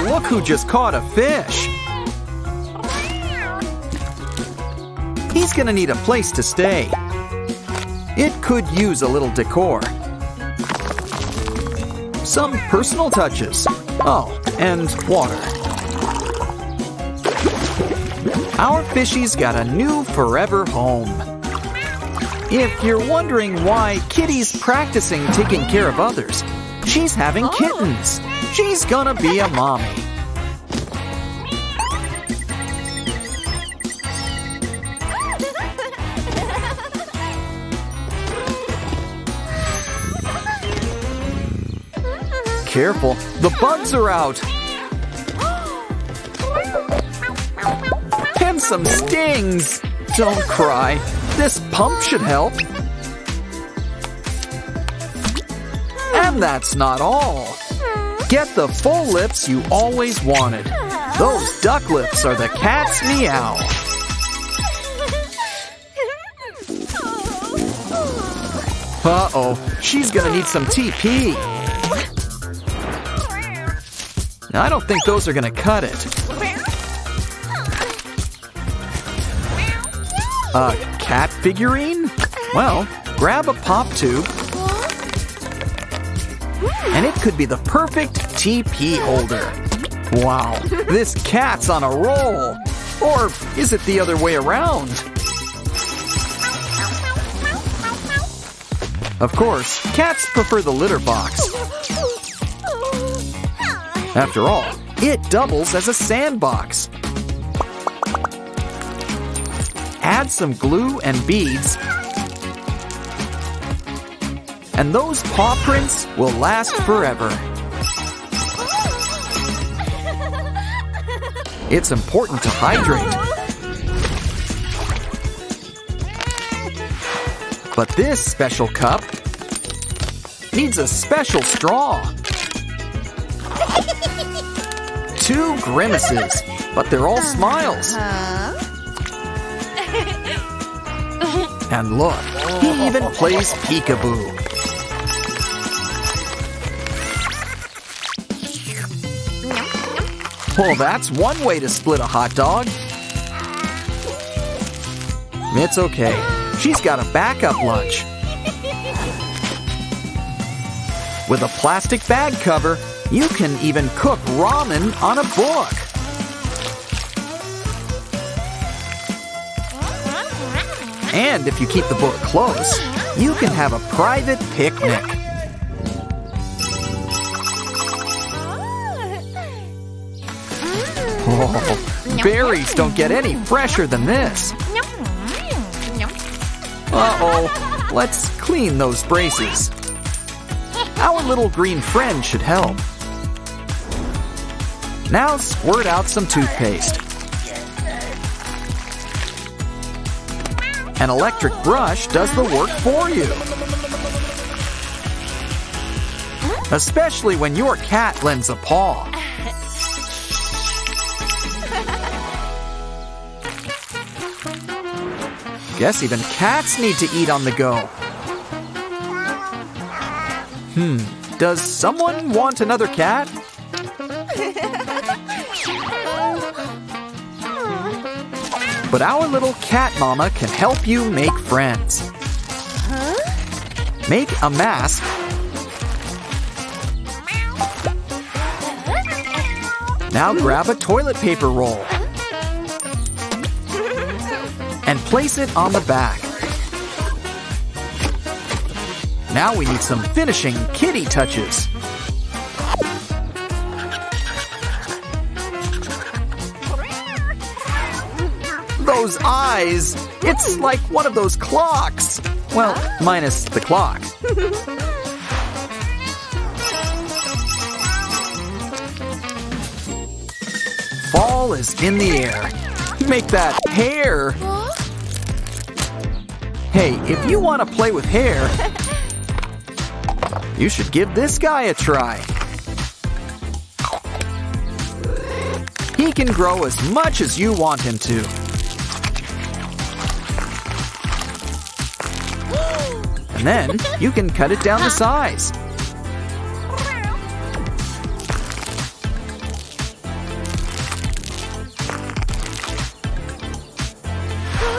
Oh, look who just caught a fish! He's gonna need a place to stay. It could use a little decor. Some personal touches. Oh, and water. Our fishie's got a new forever home. If you're wondering why Kitty's practicing taking care of others, she's having kittens. She's gonna be a mommy. Careful, the bugs are out. And some stings. Don't cry. This pump should help. And that's not all. Get the full lips you always wanted. Those duck lips are the cat's meow. Uh-oh, she's gonna need some TP. I don't think those are gonna cut it. A cat figurine? Well, grab a pop tube. And it could be the perfect TP holder. Wow, this cat's on a roll. Or is it the other way around? Of course, cats prefer the litter box. After all, it doubles as a sandbox. Add some glue and beads. And those paw prints will last forever. It's important to hydrate. But this special cup needs a special straw. 2 grimaces, but they're all smiles. And look, he even plays peekaboo. Well, that's one way to split a hot dog. It's okay. She's got a backup lunch. With a plastic bag cover, you can even cook ramen on a book. And if you keep the book close, you can have a private picnic. Oh, berries don't get any fresher than this. Uh-oh, let's clean those braces. Our little green friend should help. Now squirt out some toothpaste. An electric brush does the work for you. Especially when your cat lends a paw. Yes, even cats need to eat on the go. Does someone want another cat? But our little cat mama can help you make friends. Make a mask. Now grab a toilet paper roll. And place it on the back. Now we need some finishing kitty touches. Those eyes! It's like one of those clocks! Well, minus the clock. Fall is in the air. Make that hair! Hey, if you want to play with hair, you should give this guy a try. He can grow as much as you want him to. And then you can cut it down to size.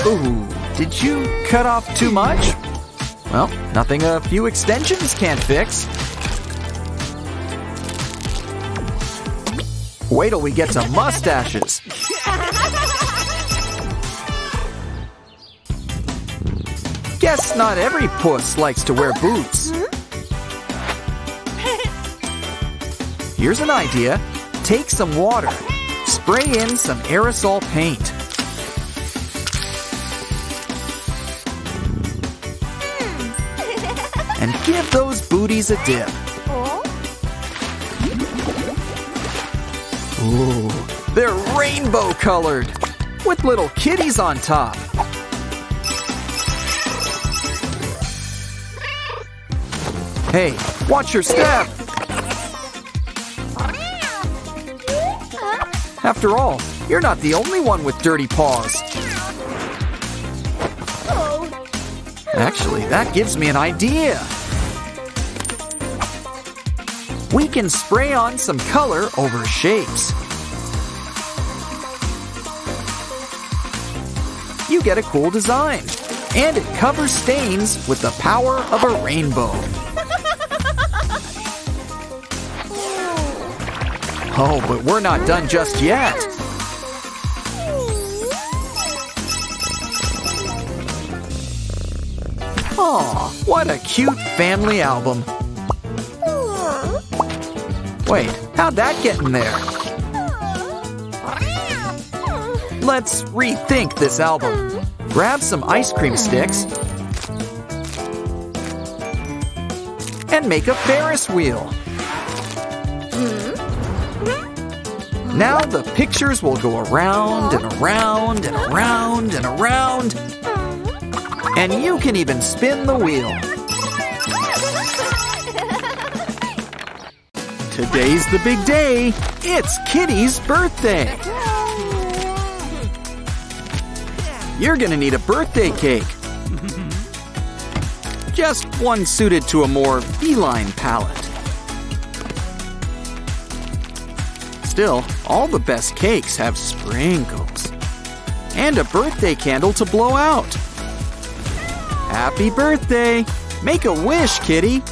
Ooh, did you cut off too much? Well, nothing a few extensions can't fix. Wait till we get to mustaches. Guess not every puss likes to wear boots. Here's an idea. Take some water. Spray in some aerosol paint. And give those booties a dip. Ooh, they're rainbow colored with little kitties on top. Hey, watch your step. After all, you're not the only one with dirty paws. Actually, that gives me an idea. We can spray on some color over shapes. You get a cool design, and it covers stains with the power of a rainbow. Oh, but we're not done just yet. Aw, what a cute family album. Wait, how'd that get in there? Let's rethink this album. Grab some ice cream sticks and make a Ferris wheel. Now the pictures will go around and around and around and around. And you can even spin the wheel. Today's the big day. It's Kitty's birthday. You're gonna need a birthday cake. Just one suited to a more feline palate. Still, all the best cakes have sprinkles. And a birthday candle to blow out. Happy birthday! Make a wish, Kitty!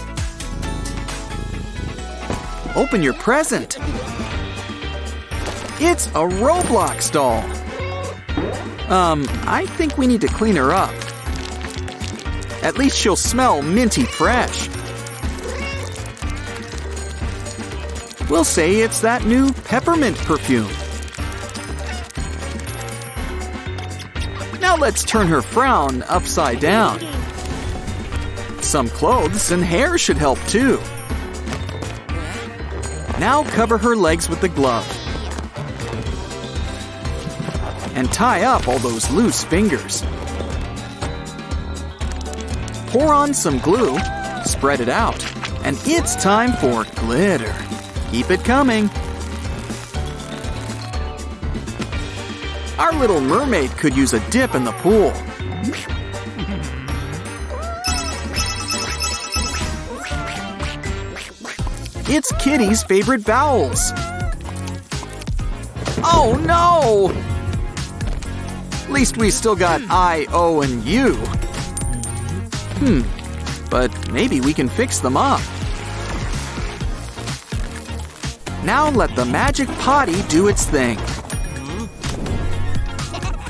Open your present. It's a Roblox doll. I think we need to clean her up. At least she'll smell minty fresh. We'll say it's that new peppermint perfume. Now let's turn her frown upside down. Some clothes and hair should help too. Now cover her legs with the glove. And tie up all those loose fingers. Pour on some glue, spread it out, and it's time for glitter. Keep it coming. Our little mermaid could use a dip in the pool. It's Kitty's favorite vowels. Oh no! At least we still got I, O, and U. But maybe we can fix them up. Now let the magic potty do its thing.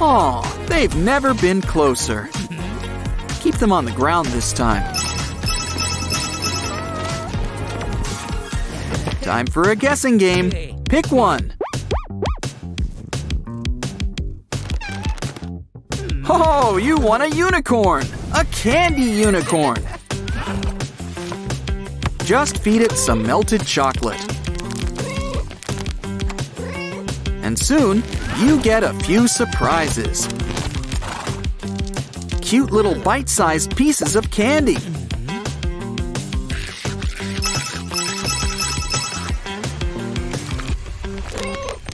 Aw, they've never been closer. Keep them on the ground this time. Time for a guessing game. Pick one. Oh, you want a unicorn! A candy unicorn! Just feed it some melted chocolate. And soon, you get a few surprises. Cute little bite-sized pieces of candy.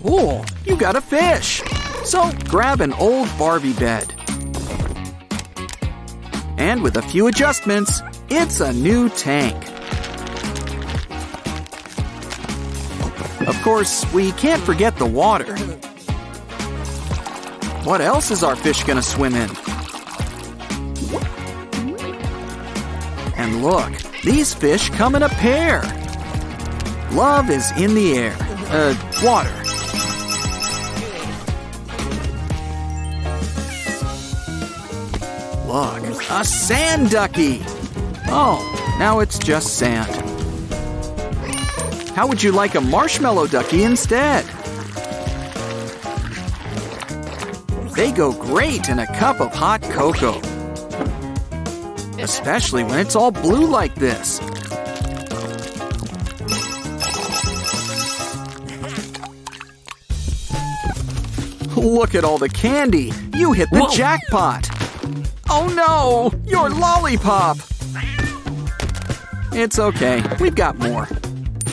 Ooh, you got a fish! So grab an old Barbie bed. And with a few adjustments, it's a new tank. Of course, we can't forget the water. What else is our fish gonna swim in? And look, these fish come in a pair. Love is in the air. Water. Look, a sand ducky. Oh, now it's just sand. How would you like a marshmallow ducky instead? They go great in a cup of hot cocoa. Especially when it's all blue like this. Look at all the candy. You hit the jackpot. Oh no, your lollipop. It's okay, we've got more.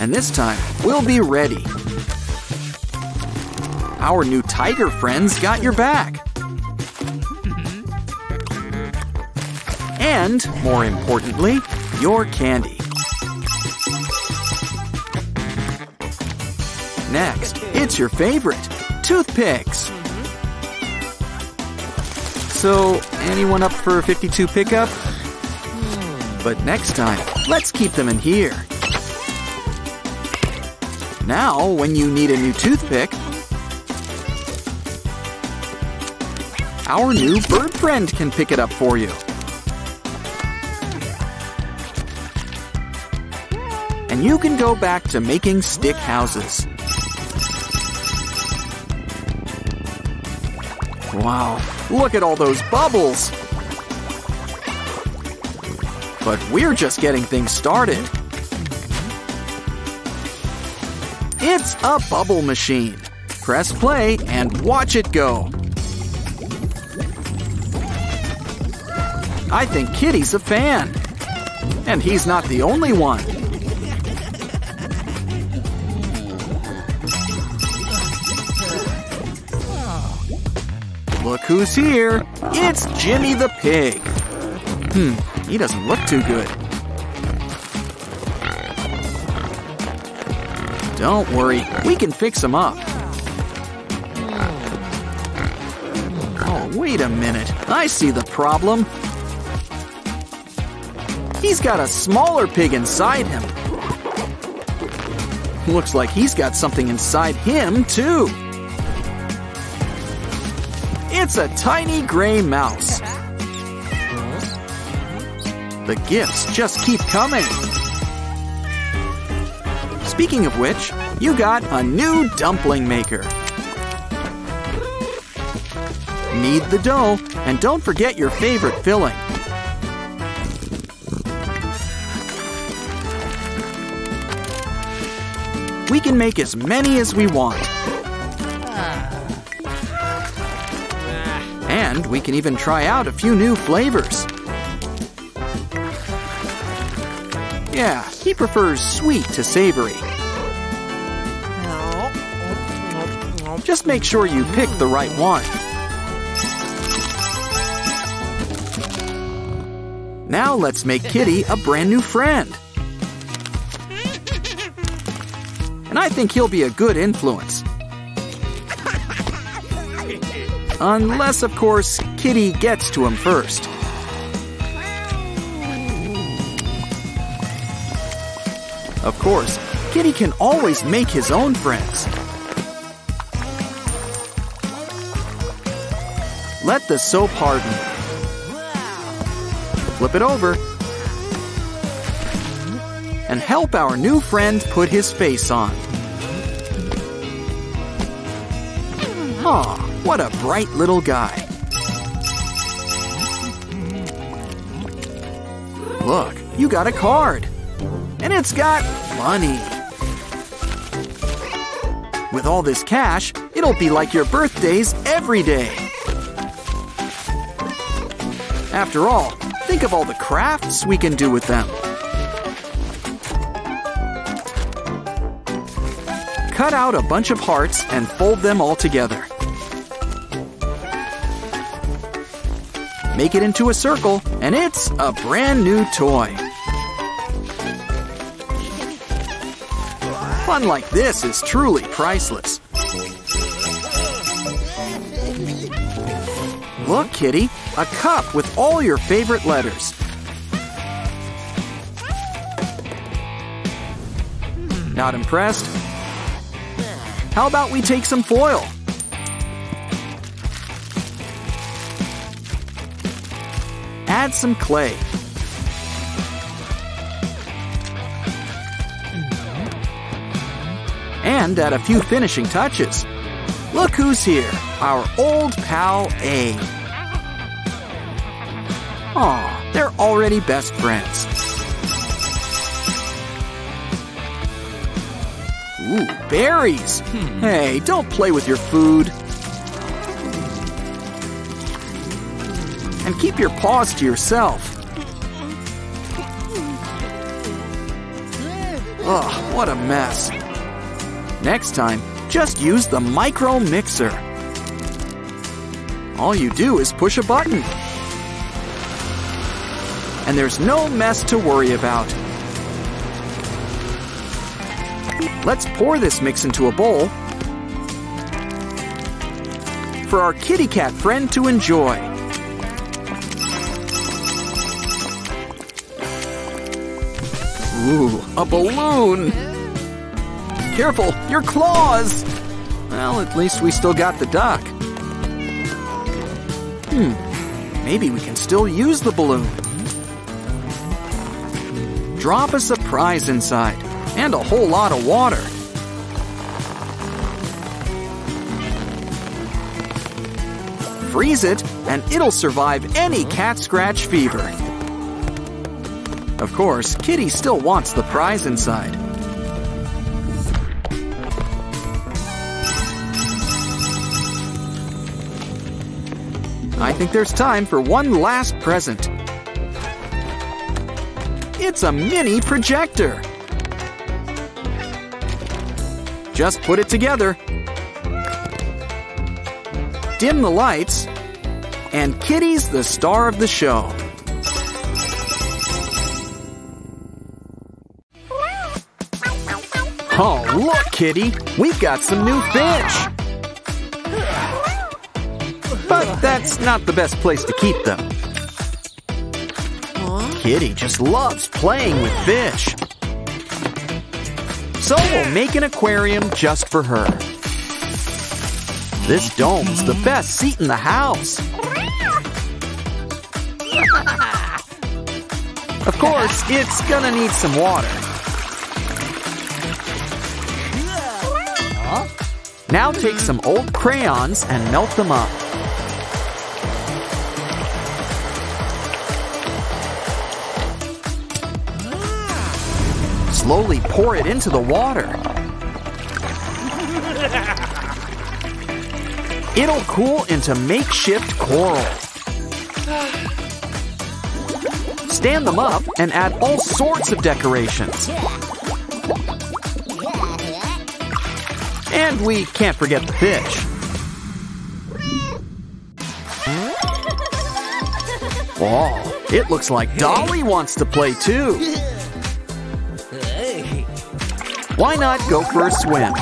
And this time, we'll be ready. Our new tiger friends got your back. And, more importantly, your candy. Next, it's your favorite, toothpicks. So, anyone up for 52 pickup? But next time, let's keep them in here. Now, when you need a new toothpick, our new bird friend can pick it up for you. And you can go back to making stick houses. Wow, look at all those bubbles! But we're just getting things started. It's a bubble machine. Press play and watch it go. I think Kitty's a fan. And he's not the only one. Look who's here! It's Jimmy the Pig! He doesn't look too good. Don't worry, we can fix him up. Oh, wait a minute, I see the problem. He's got a smaller pig inside him. Looks like he's got something inside him, too. It's a tiny gray mouse. The gifts just keep coming. Speaking of which, you got a new dumpling maker. Knead the dough, and don't forget your favorite filling. We can make as many as we want. And we can even try out a few new flavors. Yeah, he prefers sweet to savory. Just make sure you pick the right one. Now let's make Kitty a brand new friend. And I think he'll be a good influence. Unless, of course, Kitty gets to him first. Of course, Kitty can always make his own friends. Let the soap harden. Flip it over. And help our new friend put his face on. Aw. What a bright little guy. Look, you got a card. And it's got money. With all this cash, it'll be like your birthdays every day. After all, think of all the crafts we can do with them. Cut out a bunch of hearts and fold them all together. Make it into a circle, and it's a brand new toy. Fun like this is truly priceless. Look, kitty, a cup with all your favorite letters. Not impressed? How about we take some foil? Add some clay. And add a few finishing touches. Look who's here, our old pal A. Aw, they're already best friends. Ooh, berries! Hey, don't play with your food. And keep your paws to yourself. Ugh, what a mess. Next time, just use the micro mixer. All you do is push a button. And there's no mess to worry about. Let's pour this mix into a bowl for our kitty cat friend to enjoy. Ooh, a balloon! Careful, your claws! Well, at least we still got the duck. Maybe we can still use the balloon. Drop a surprise inside, and a whole lot of water. Freeze it, and it'll survive any cat scratch fever. Of course, kitty still wants the prize inside. I think there's time for one last present. It's a mini projector. Just put it together. Dim the lights, and kitty's the star of the show. Oh, look, kitty, we've got some new fish. But that's not the best place to keep them. Kitty just loves playing with fish. So we'll make an aquarium just for her. This dome's the best seat in the house. Of course, it's gonna need some water. Now take some old crayons and melt them up. Slowly pour it into the water. It'll cool into makeshift coral. Stand them up and add all sorts of decorations. And we can't forget the fish. Oh, it looks like Dolly wants to play too. Why not go for a swim?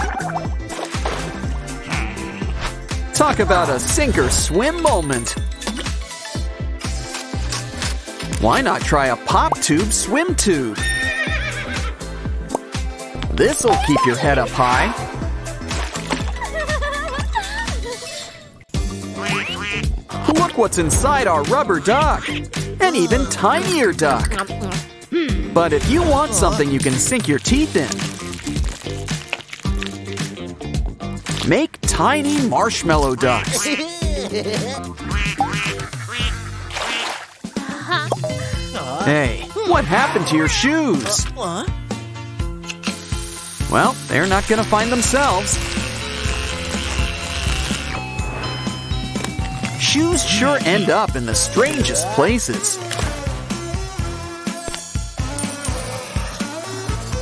Talk about a sink-or-swim moment. Why not try a pop tube swim tube? This'll keep your head up high. Look what's inside our rubber duck. An even tinier duck. But if you want something you can sink your teeth in, make tiny marshmallow ducks. Hey, what happened to your shoes? Well, they're not gonna find themselves. Shoes sure end up in the strangest places.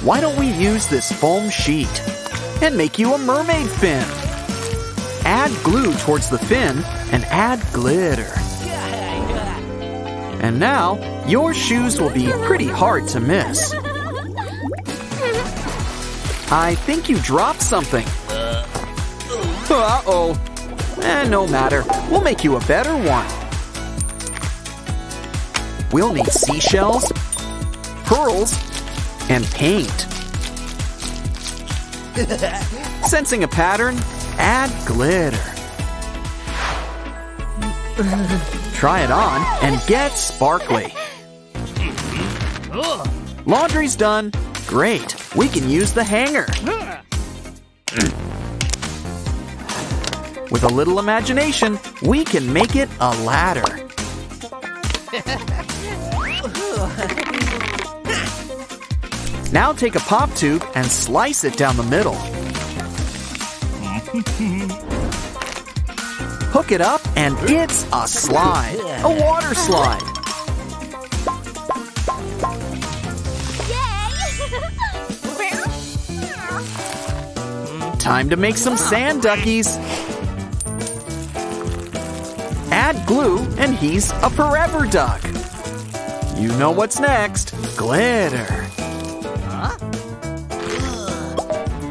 Why don't we use this foam sheet and make you a mermaid fin? Add glue towards the fin and add glitter. And now, your shoes will be pretty hard to miss. I think you dropped something. Uh-oh. No matter. We'll make you a better one. We'll need seashells, pearls, and paint. Sensing a pattern, add glitter. Try it on and get sparkly. Laundry's done. Great, we can use the hanger. With a little imagination, we can make it a ladder. Now take a pop tube and slice it down the middle. Hook it up and it's a slide, a water slide. Time to make some sand duckies. Add glue and he's a forever duck. You know what's next, glitter.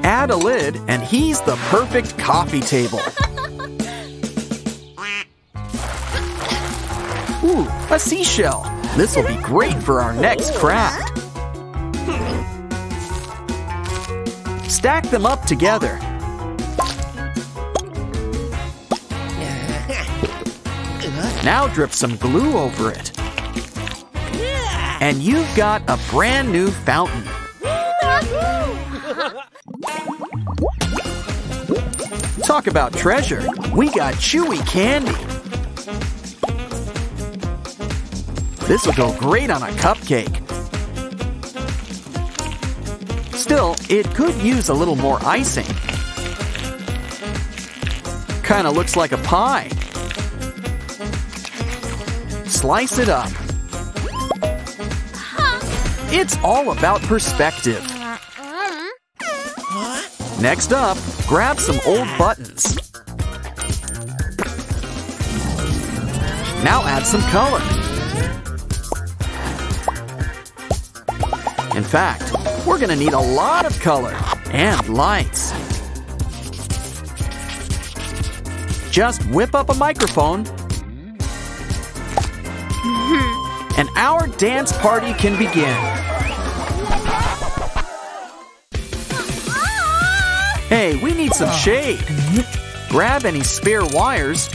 Add a lid and he's the perfect coffee table. Ooh, a seashell. This will be great for our next craft. Stack them up together. Now drip some glue over it. And you've got a brand new fountain. Talk about treasure. We got chewy candy. This will go great on a cupcake. Still, it could use a little more icing. Kinda looks like a pie. Slice it up. It's all about perspective. Next up, grab some old buttons. Now add some color. In fact, we're gonna need a lot of color and lights. Just whip up a microphone, and our dance party can begin. Hey, we need some shade. Grab any spare wires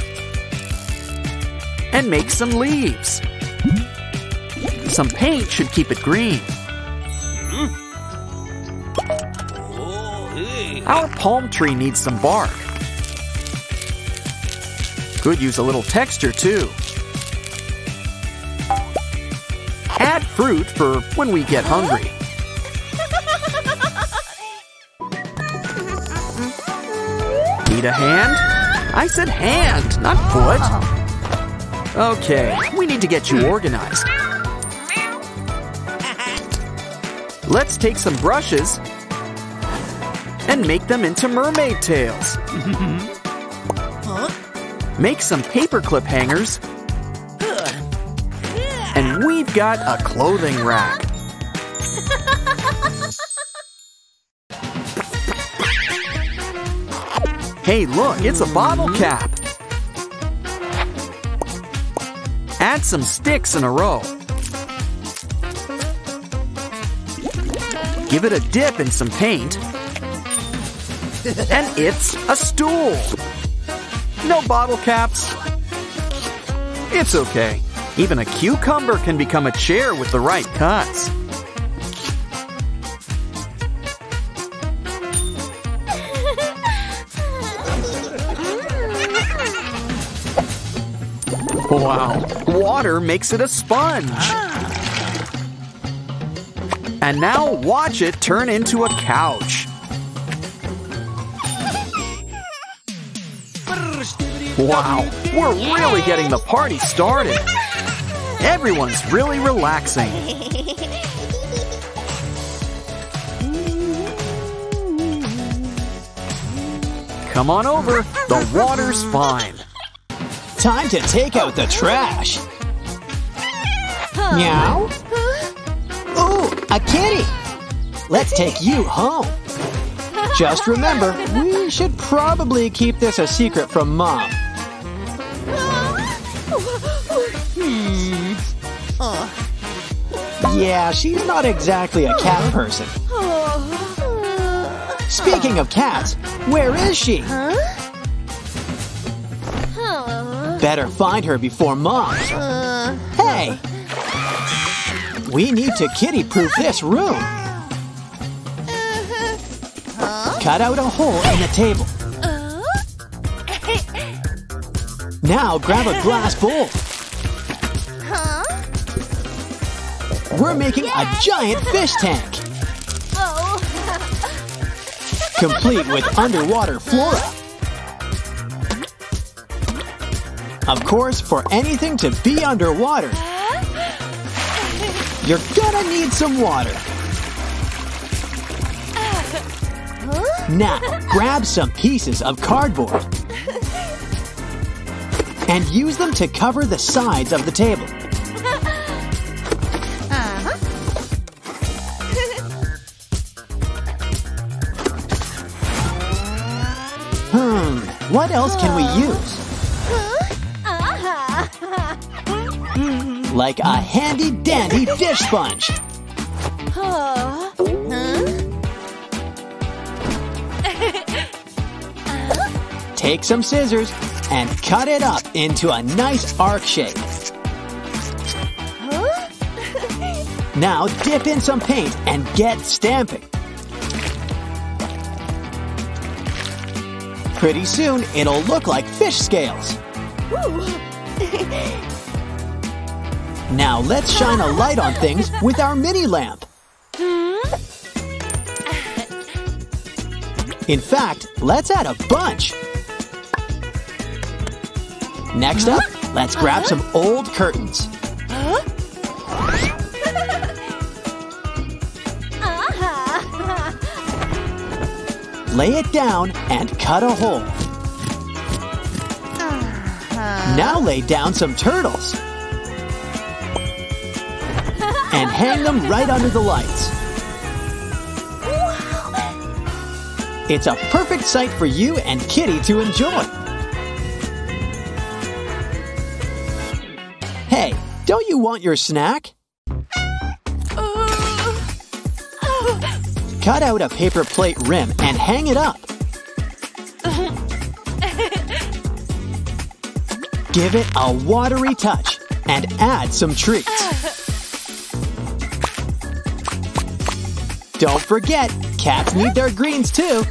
and make some leaves. Some paint should keep it green. Our palm tree needs some bark. Could use a little texture too. Add fruit for when we get hungry. Need a hand? I said hand, not foot. Okay, we need to get you organized. Let's take some brushes and make them into mermaid tails. Make some paperclip hangers. And we've got a clothing rack. Hey, look, it's a bottle cap. Add some sticks in a row. Give it a dip in some paint. And it's a stool. No bottle caps. It's okay. Even a cucumber can become a chair with the right cuts. Wow, water makes it a sponge. And now watch it turn into a couch. Wow, we're really getting the party started. Everyone's really relaxing. Come on over, the water's fine. Time to take out the trash. Meow. Ooh, a kitty. Let's take you home. Just remember, we should probably keep this a secret from Mom. Yeah, she's not exactly a cat person. Speaking of cats, where is she? Better find her before mom. Hey! We need to kitty-proof this room. Cut out a hole in the table. Now grab a glass bowl. We're making a giant fish tank. Complete with underwater flora. Of course, for anything to be underwater, you're gonna need some water. Now, grab some pieces of cardboard and use them to cover the sides of the table. What else can we use? Like a handy-dandy dish sponge. Take some scissors and cut it up into a nice arc shape. Now dip in some paint and get stamping. Pretty soon, it'll look like fish scales. Now let's shine a light on things with our mini lamp. In fact, let's add a bunch. Next up, let's grab some old curtains. Lay it down and cut a hole. Now lay down some turtles. And hang them right under the lights. It's a perfect sight for you and Kitty to enjoy. Hey, don't you want your snack? Cut out a paper plate rim and hang it up. Give it a watery touch and add some treats. Don't forget, cats need their greens too.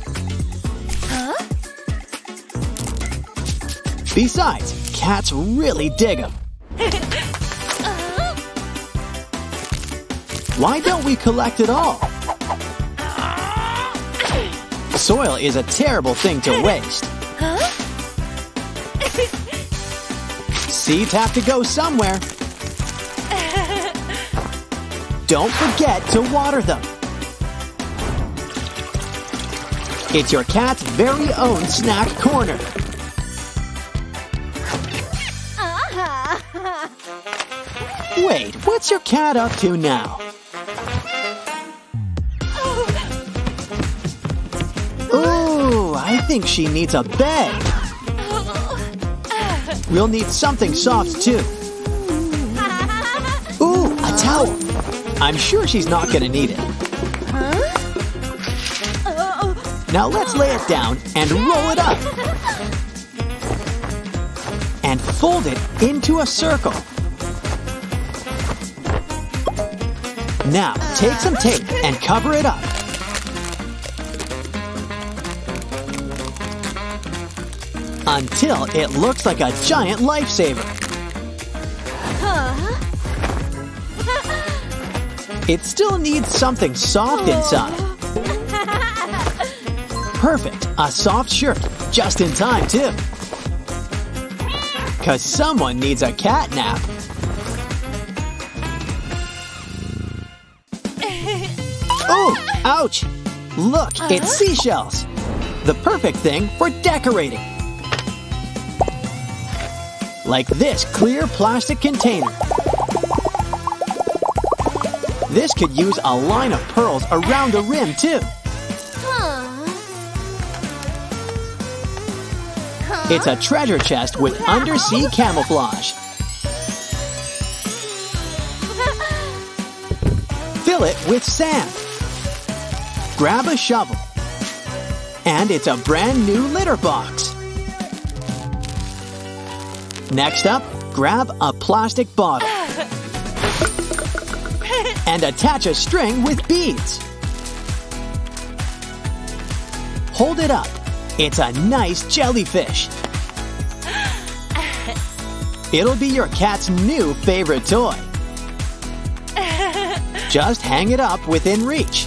Besides, cats really dig them. Why don't we collect it all? Soil is a terrible thing to waste. Seeds have to go somewhere. Don't forget to water them. It's your cat's very own snack corner. Wait, what's your cat up to now? I think she needs a bed. We'll need something soft, too. Ooh, a towel. I'm sure she's not gonna need it. Now let's lay it down and roll it up. And fold it into a circle. Now, take some tape and cover it up. Until it looks like a giant lifesaver. It still needs something soft inside. Perfect, a soft shirt, just in time too. 'Cause someone needs a cat nap. Oh, ouch! Look, it's seashells. The perfect thing for decorating. Like this clear plastic container. This could use a line of pearls around the rim, too. It's a treasure chest with undersea camouflage. fill it with sand. Grab a shovel. And it's a brand new litter box. Next up, grab a plastic bottle. And attach a string with beads. Hold it up. It's a nice jellyfish. It'll be your cat's new favorite toy. Just hang it up within reach.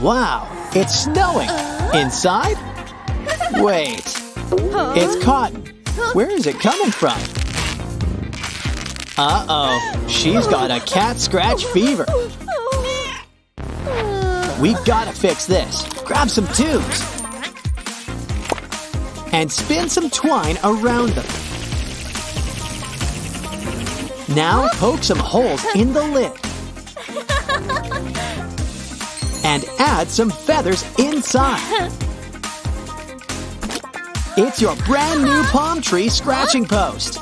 Wow, it's snowing. Inside? Wait, it's cotton. Where is it coming from? Uh-oh, she's got a cat scratch fever. We gotta fix this. Grab some tubes. And spin some twine around them. Now poke some holes in the lid. And add some feathers inside. It's your brand new palm tree scratching post.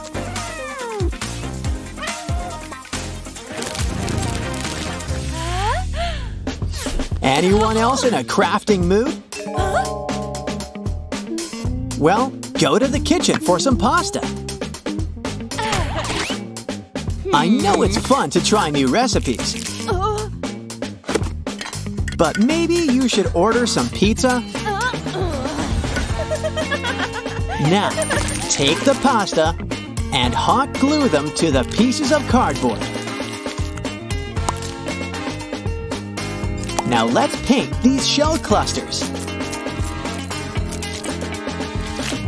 Anyone else in a crafting mood? Well, go to the kitchen for some pasta. I know it's fun to try new recipes. But maybe you should order some pizza. Now, take the pasta and hot glue them to the pieces of cardboard. Now let's paint these shell clusters.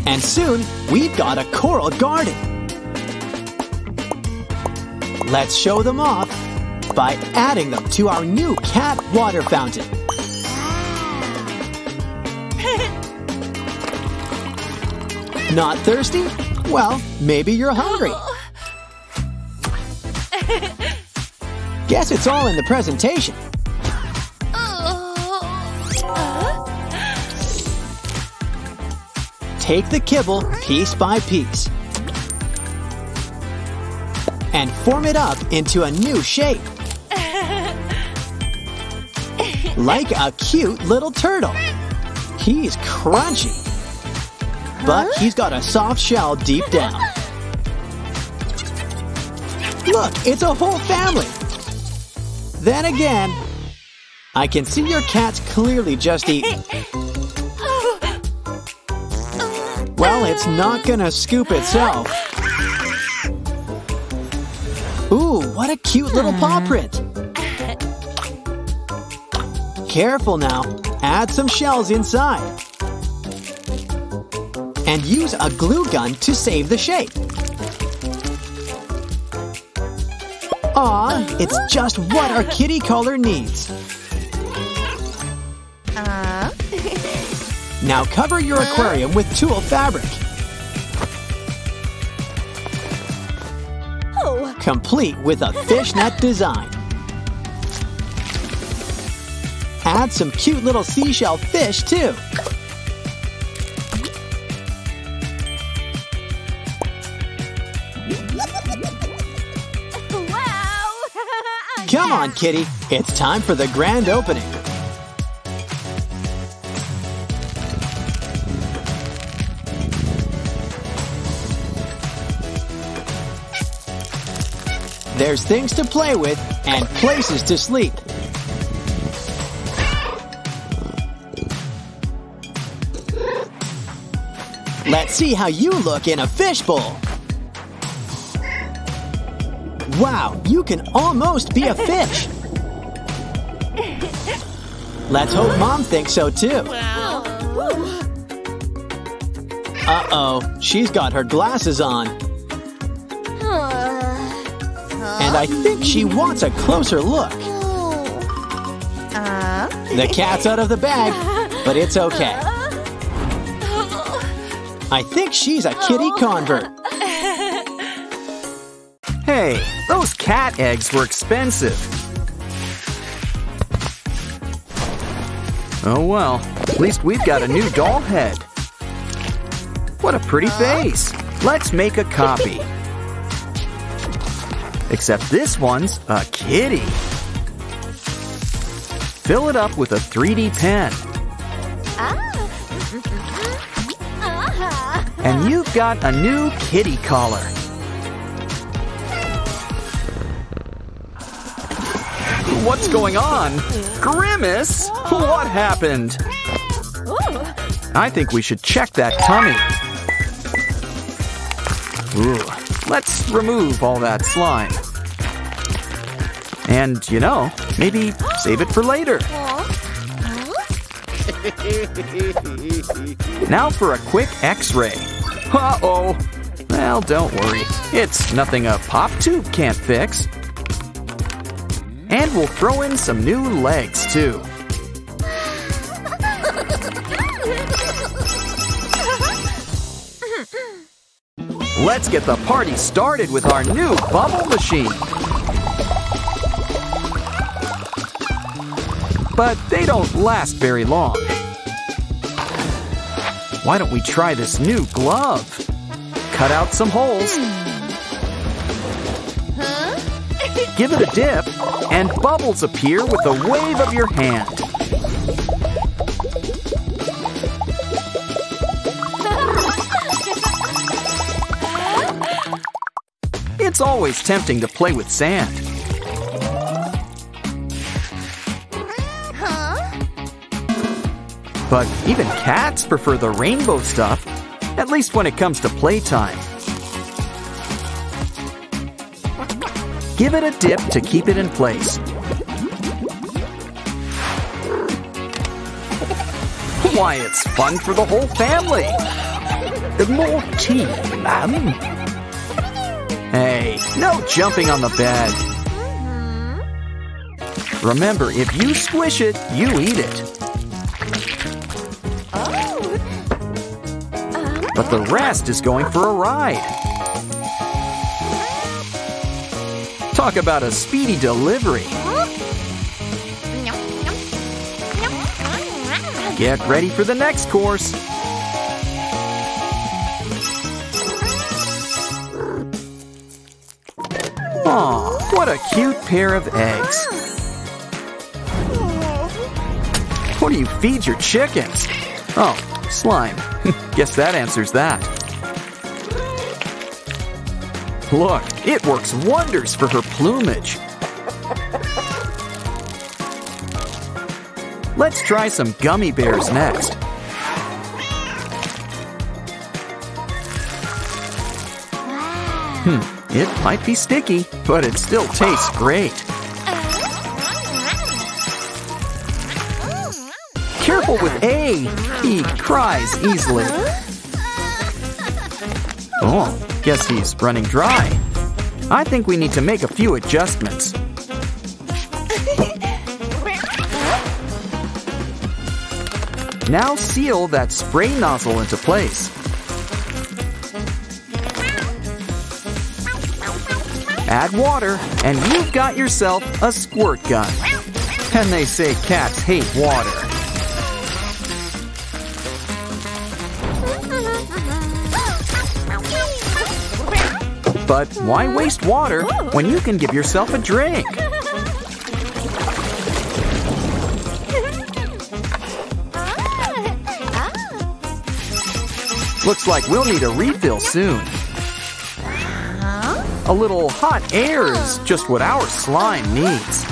And soon, we've got a coral garden. Let's show them off by adding them to our new cat water fountain. Not thirsty? Well, maybe you're hungry. Guess it's all in the presentation. Take the kibble piece by piece and form it up into a new shape. Like a cute little turtle. He's crunchy, but he's got a soft shell deep down. Look, it's a whole family. Then again, I can see your cat's clearly just eating. Well, it's not gonna scoop itself. Ooh, what a cute little paw print. Careful now, add some shells inside. And use a glue gun to save the shape. Aw, it's just what our kitty collar needs. Now cover your aquarium with tulle fabric. Oh. Complete with a fishnet design. Add some cute little seashell fish too. Wow! Come on, kitty. It's time for the grand opening. There's things to play with and places to sleep. Let's see how you look in a fishbowl. Wow, you can almost be a fish. Let's hope Mom thinks so too. Uh-oh, she's got her glasses on. And I think she wants a closer look. The cat's out of the bag, but it's okay. I think she's a kitty convert. Hey, those cat eggs were expensive. Oh well, at least we've got a new doll head. What a pretty face. Let's make a copy. except this one's a kitty. Fill it up with a 3D pen. And you've got a new kitty collar. What's going on? Grimace? What happened? I think we should check that tummy. Ooh, let's remove all that slime. And, you know, maybe save it for later. Now for a quick x-ray. Uh-oh. Well, don't worry. It's nothing a pop tube can't fix. And we'll throw in some new legs, too. Let's get the party started with our new bubble machine. But they don't last very long. Why don't we try this new glove? Cut out some holes. Give it a dip, and bubbles appear with a wave of your hand. It's always tempting to play with sand. But even cats prefer the rainbow stuff, at least when it comes to playtime. Give it a dip to keep it in place. Why, it's fun for the whole family! More tea, ma'am? Hey, no jumping on the bed. Remember, if you squish it, you eat it. But the rest is going for a ride. Talk about a speedy delivery. Get ready for the next course. Aw, what a cute pair of eggs. What do you feed your chickens? Oh, slime. Guess that answers that. Look, it works wonders for her plumage. Let's try some gummy bears next. It might be sticky, but it still tastes great. Careful with A. He cries easily. Oh, guess he's running dry. I think we need to make a few adjustments. Now seal that spray nozzle into place. Add water, and you've got yourself a squirt gun. And they say cats hate water. But why waste water when you can give yourself a drink? Looks like we'll need a refill soon. A little hot air is just what our slime needs.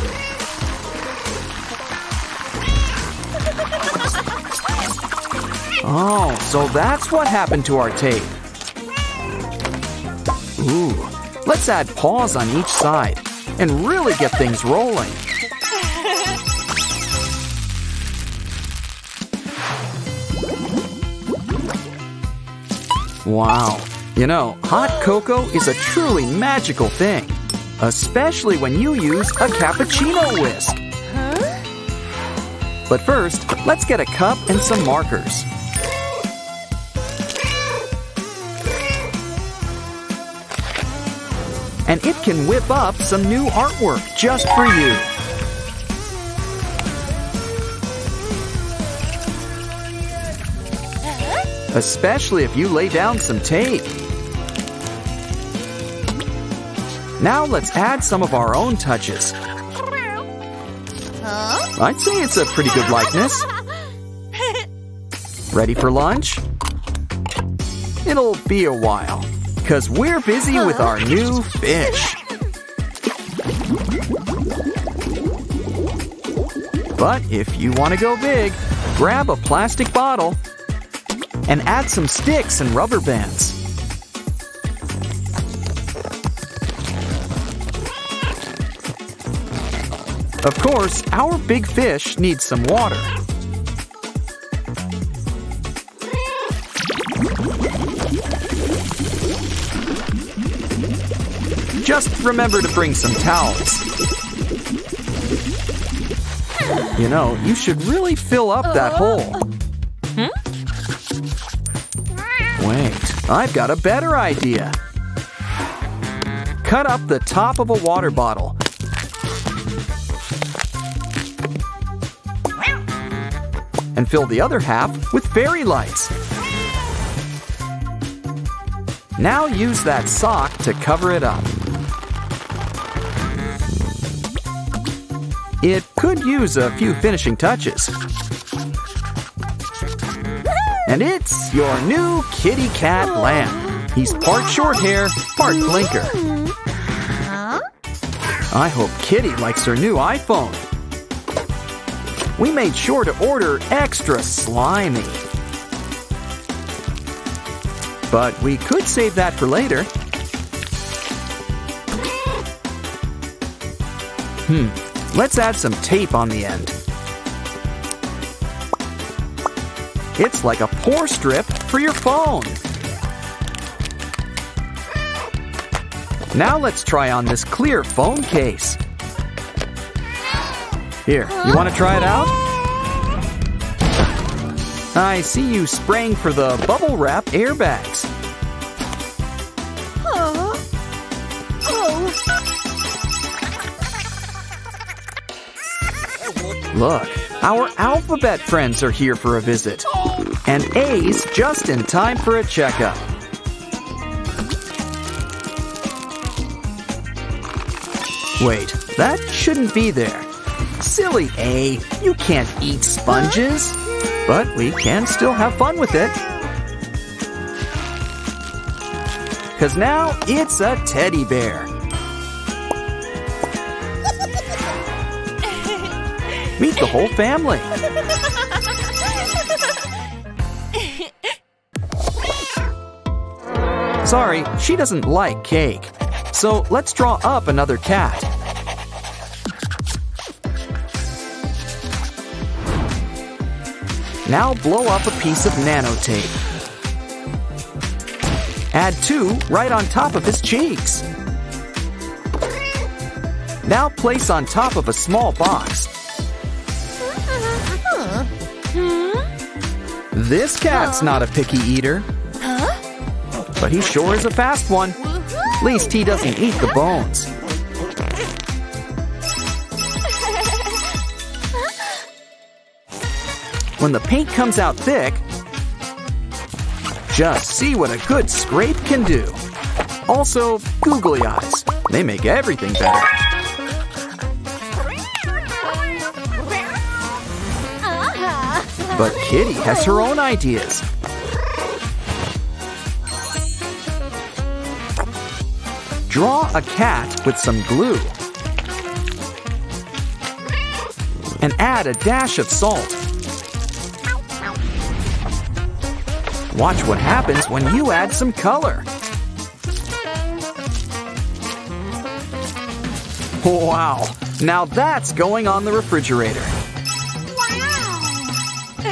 Oh, so that's what happened to our tape. Ooh, let's add paws on each side and really get things rolling. Wow, you know, hot cocoa is a truly magical thing, especially when you use a cappuccino whisk. But first, let's get a cup and some markers. And it can whip up some new artwork just for you. Especially if you lay down some tape. Now let's add some of our own touches. I'd say it's a pretty good likeness. Ready for lunch? It'll be a while, because we're busy with our new fish. But if you want to go big, grab a plastic bottle and add some sticks and rubber bands. Of course, our big fish needs some water. Just remember to bring some towels. You know, you should really fill up that hole. Wait, I've got a better idea. Cut up the top of a water bottle. And fill the other half with fairy lights. Now use that sock to cover it up. It could use a few finishing touches. And it's your new kitty cat lamb. He's part short hair, part blinker. I hope Kitty likes her new iPhone. We made sure to order extra slimy. But we could save that for later. Let's add some tape on the end. It's like a pour strip for your phone. Now let's try on this clear phone case. Here, you want to try it out? I see you spraying for the bubble wrap airbags. Look, our alphabet friends are here for a visit. And A's just in time for a checkup. Wait, that shouldn't be there. Silly A, you can't eat sponges, but we can still have fun with it. Because now it's a teddy bear. Meet the whole family. Sorry, she doesn't like cake. So let's draw up another cat. Now blow up a piece of nanotape. Add two right on top of his cheeks. Now place on top of a small box. This cat's not a picky eater, but he sure is a fast one. At least he doesn't eat the bones. When the paint comes out thick, just see what a good scrape can do. Also, googly eyes. They make everything better. But Kitty has her own ideas. Draw a cat with some glue. And add a dash of salt. Watch what happens when you add some color. Wow, now that's going on the refrigerator. Wow.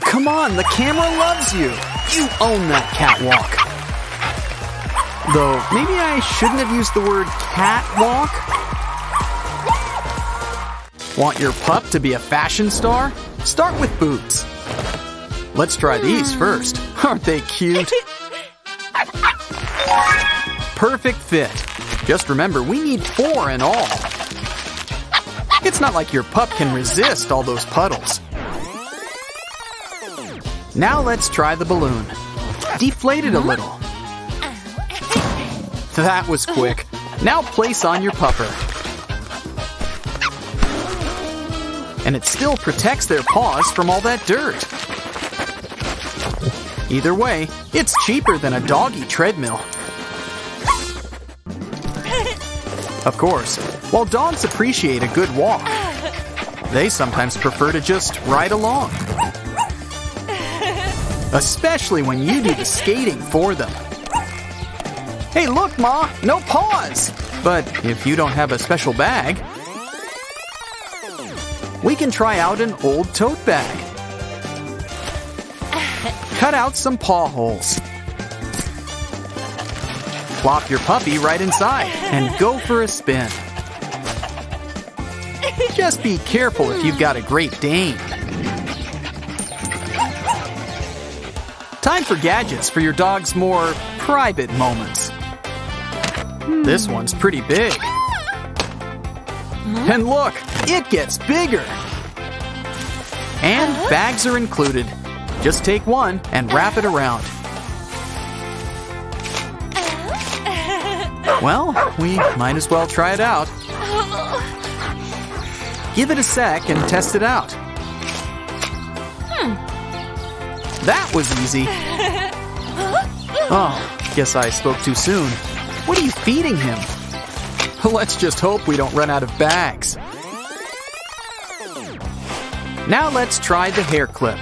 Come on, the camera loves you. You own that catwalk. Though maybe I shouldn't have used the word catwalk. Want your pup to be a fashion star? Start with boots. Let's try these first. Aren't they cute? Perfect fit. Just remember, we need 4 in all. It's not like your pup can resist all those puddles. Now let's try the balloon. Deflate it a little. That was quick. Now place on your pupper. And it still protects their paws from all that dirt. Either way, it's cheaper than a doggy treadmill. Of course, while dogs appreciate a good walk, they sometimes prefer to just ride along. Especially when you do the skating for them. Hey, look, Ma, no paws! But if you don't have a special bag, we can try out an old tote bag. Cut out some paw holes. Plop your puppy right inside and go for a spin. Just be careful if you've got a Great Dane. Time for gadgets for your dog's more private moments. This one's pretty big. And look, it gets bigger. And bags are included. Just take one and wrap it around. Well, we might as well try it out. Give it a sec and test it out. That was easy. Oh, guess I spoke too soon. What are you feeding him? Let's just hope we don't run out of bags. Now let's try the hair clip.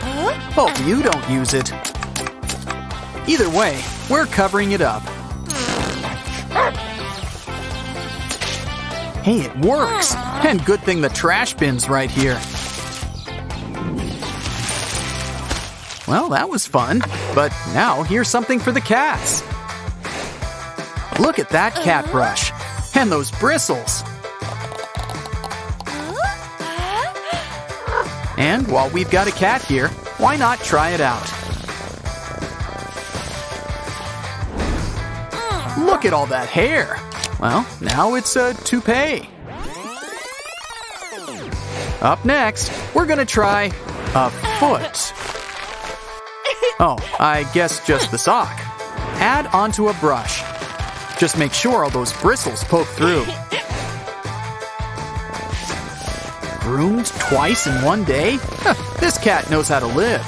Hope you don't use it. Either way, we're covering it up. Hey, it works! And good thing the trash bin's right here. Well, that was fun. But now here's something for the cats. Look at that cat brush. And those bristles. And while we've got a cat here, why not try it out? Look at all that hair. Well, now it's a toupee. Up next, we're gonna try a foot. Oh, I guess just the sock. Add onto a brush. Just make sure all those bristles poke through. Groomed twice in one day? This cat knows how to live.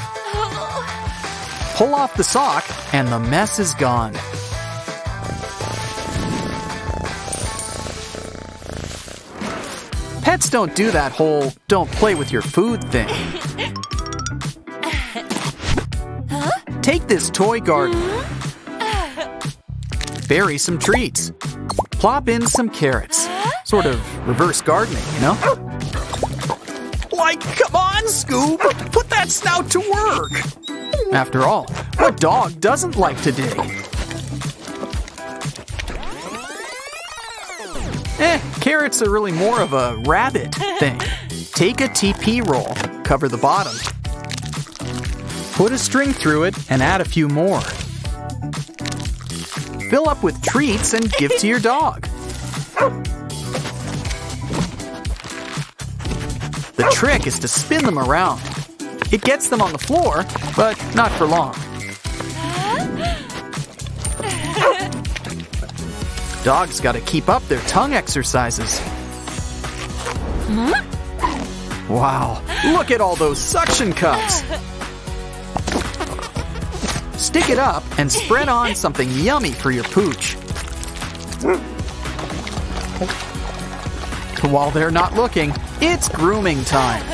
Pull off the sock and the mess is gone. Pets don't do that whole don't play with your food thing. Take this toy garden. Bury some treats. Plop in some carrots. Sort of reverse gardening, you know? Like, come on, Scoob! Put that snout to work! After all, what dog doesn't like to dig? Carrots are really more of a rabbit thing. Take a TP roll, cover the bottom. Put a string through it and add a few more. Fill up with treats and give to your dog. The trick is to spin them around. It gets them on the floor, but not for long. Dogs gotta keep up their tongue exercises. Wow, look at all those suction cups. Stick it up and spread on something yummy for your pooch. While they're not looking, it's grooming time.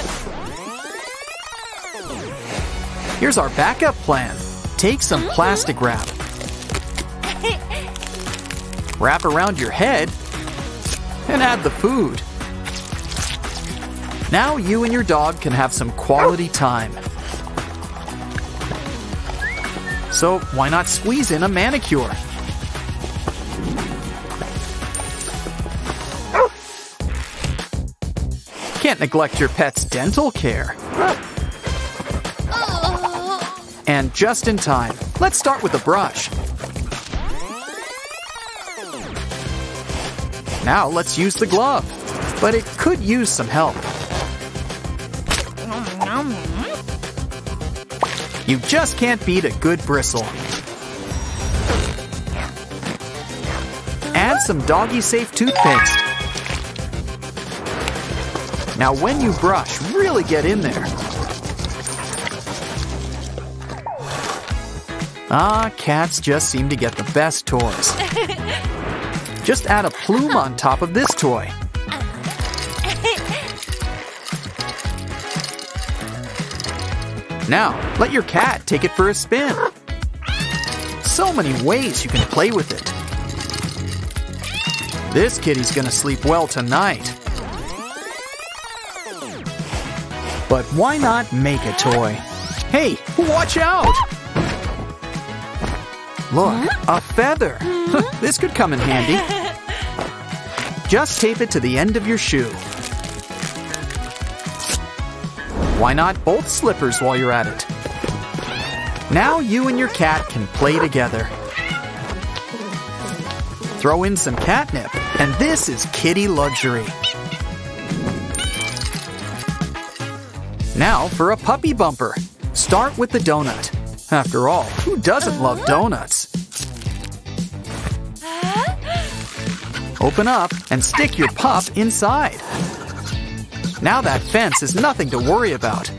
Here's our backup plan. Take some plastic wrap. Wrap around your head and add the food. Now you and your dog can have some quality time. So why not squeeze in a manicure? Can't neglect your pet's dental care. And just in time, let's start with a brush. Now let's use the glove, but it could use some help. You just can't beat a good bristle. and some doggy-safe toothpaste. Now when you brush, really get in there. Ah, cats just seem to get the best toys. Just add a plume on top of this toy. Now, let your cat take it for a spin. So many ways you can play with it. This kitty's gonna sleep well tonight. But why not make a toy? Hey, watch out! Look, a feather. This could come in handy. Just tape it to the end of your shoe. Why not bolt slippers while you're at it? Now you and your cat can play together. Throw in some catnip, and this is kitty luxury. Now for a puppy bumper. Start with the donut. After all, who doesn't love donuts? Open up and stick your pup inside. Now that fence is nothing to worry about.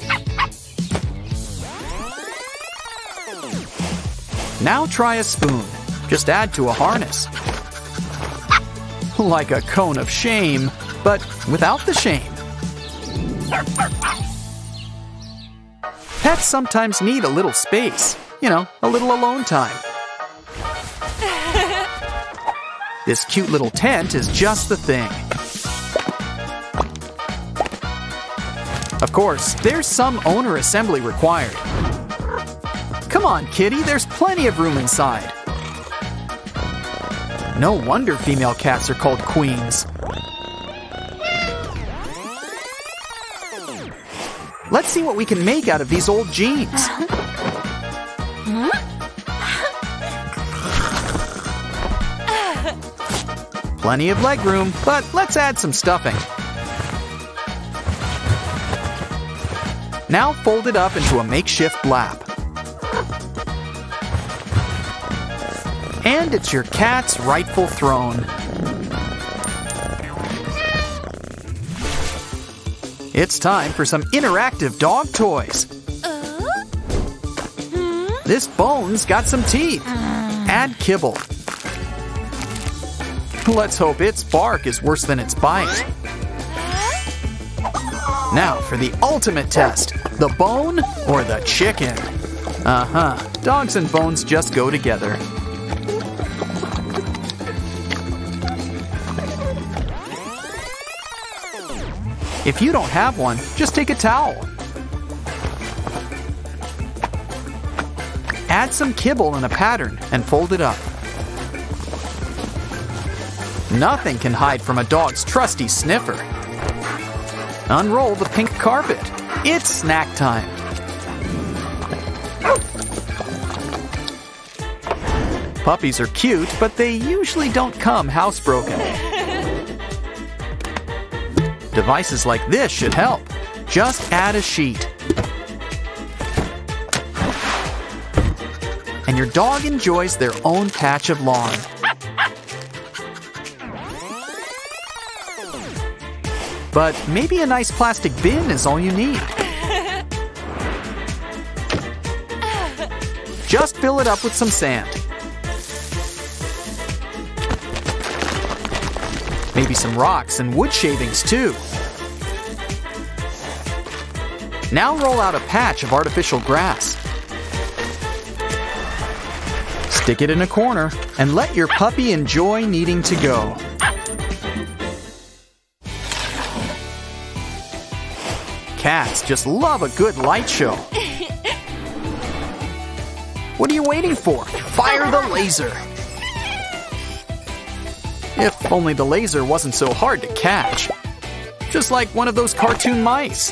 Now try a spoon. Just add to a harness. Like a cone of shame, but without the shame. Pets sometimes need a little space. You know, a little alone time. This cute little tent is just the thing. Of course, there's some owner assembly required. Come on, kitty, there's plenty of room inside. No wonder female cats are called queens. Let's see what we can make out of these old jeans. Plenty of leg room, but let's add some stuffing. Now fold it up into a makeshift lap. And it's your cat's rightful throne. It's time for some interactive dog toys. This bone's got some teeth. Add kibble. Let's hope its bark is worse than its bite. Now for the ultimate test, the bone or the chicken? Dogs and bones just go together. If you don't have one, just take a towel. Add some kibble in a pattern and fold it up. Nothing can hide from a dog's trusty sniffer. Unroll the pink carpet. It's snack time. Puppies are cute, but they usually don't come housebroken. Devices like this should help. Just add a sheet. And your dog enjoys their own patch of lawn. But maybe a nice plastic bin is all you need. Just fill it up with some sand. Maybe some rocks and wood shavings too. Now roll out a patch of artificial grass. Stick it in a corner and let your puppy enjoy needing to go. Cats just love a good light show. What are you waiting for? Fire the laser! If only the laser wasn't so hard to catch. Just like one of those cartoon mice.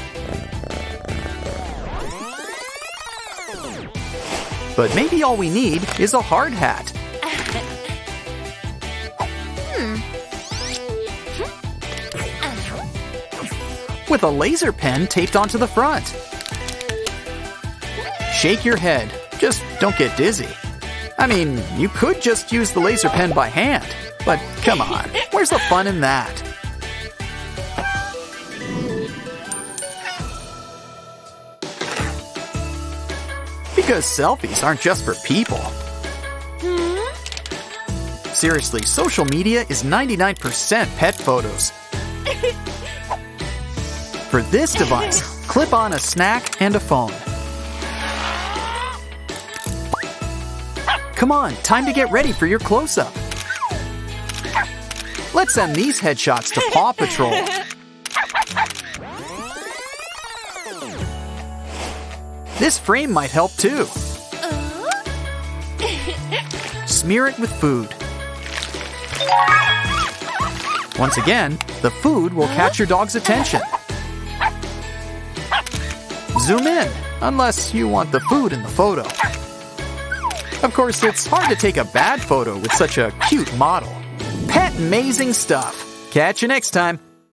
But maybe all we need is a hard hat. With a laser pen taped onto the front. Shake your head. Just don't get dizzy. I mean, you could just use the laser pen by hand. But come on, where's the fun in that? Because selfies aren't just for people. Seriously, social media is 99% pet photos. For this device, clip on a snack and a phone. Come on, time to get ready for your close-up. Let's send these headshots to Paw Patrol. This frame might help too. Smear it with food. Once again, the food will catch your dog's attention. Zoom in, unless you want the food in the photo. Of course, it's hard to take a bad photo with such a cute model. Pet-mazing stuff. Catch you next time.